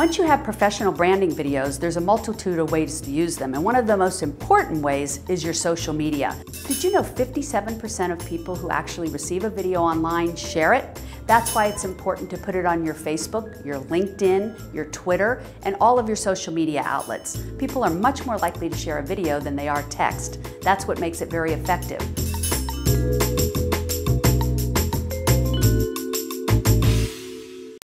Once you have professional branding videos, there's a multitude of ways to use them, and one of the most important ways is your social media. Did you know 57% of people who actually receive a video online share it? That's why it's important to put it on your Facebook, your LinkedIn, your Twitter, and all of your social media outlets. People are much more likely to share a video than they are text. That's what makes it very effective.